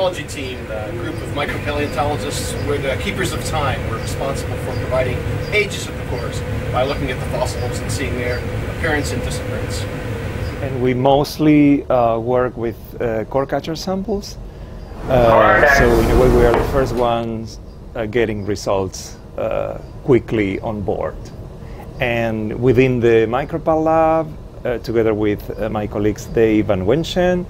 paleontology team, the group of micro-paleontologists, were the keepers of time. We're responsible for providing ages of the cores by looking at the fossils and seeing their appearance and disappearance. And we mostly work with core catcher samples. So in a way we are the first ones getting results quickly on board. And within the Micropal Lab, together with my colleagues Dave and Wenchen,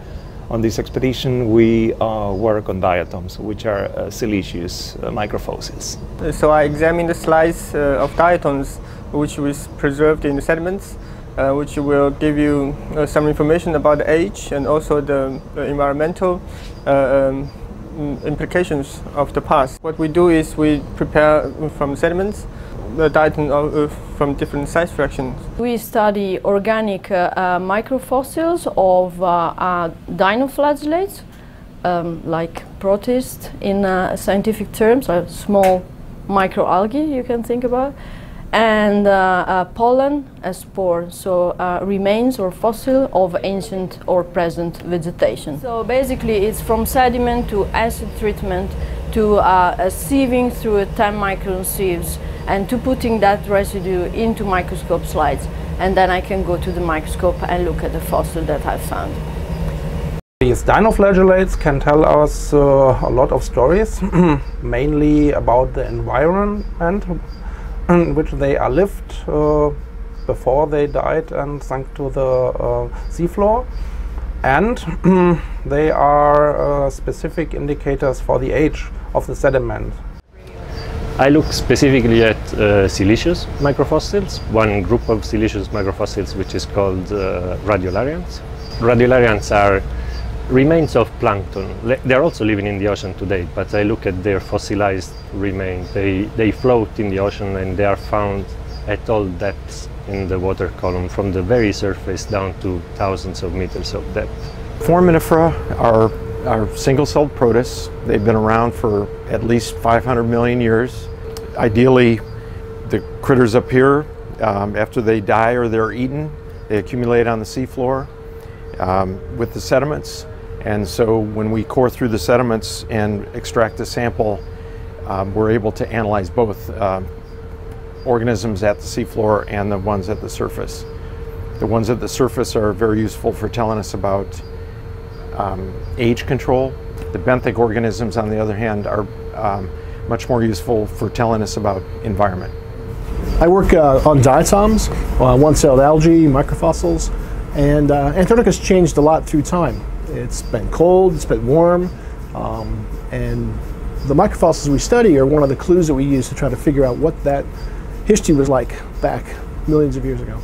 on this expedition we work on diatoms, which are siliceous microfossils. So I examined the slice of diatoms which was preserved in the sediments, which will give you some information about the age and also the environmental implications of the past. What we do is we prepare from sediments the diatoms from different size fractions. We study organic microfossils of dinoflagellates, like protists in scientific terms, are small microalgae you can think about, and pollen as spore, so remains or fossil of ancient or present vegetation. So basically it's from sediment to acid treatment to sieving through a 10 micron sieves and to putting that residue into microscope slides, and then I can go to the microscope and look at the fossil that I've found. These dinoflagellates can tell us a lot of stories, mainly about the environment in which they are lived before they died and sunk to the seafloor, and they are specific indicators for the age of the sediment. I look specifically at siliceous microfossils, one group of siliceous microfossils which is called radiolarians. Radiolarians are remains of plankton. They're also living in the ocean today, but I look at their fossilized remains. They float in the ocean and they are found at all depths in the water column, from the very surface down to thousands of meters of depth. Foraminifera are single-celled protists. They've been around for at least 500 million years. Ideally, the critters up here, after they die or they're eaten, they accumulate on the seafloor with the sediments. And so when we core through the sediments and extract a sample, we're able to analyze both organisms at the seafloor and the ones at the surface. The ones at the surface are very useful for telling us about age control. The benthic organisms, on the other hand, are much more useful for telling us about environment. I work on diatoms, one-celled algae, microfossils, and Antarctica's changed a lot through time. It's been cold, it's been warm, and the microfossils we study are one of the clues that we use to try to figure out what that history was like back millions of years ago.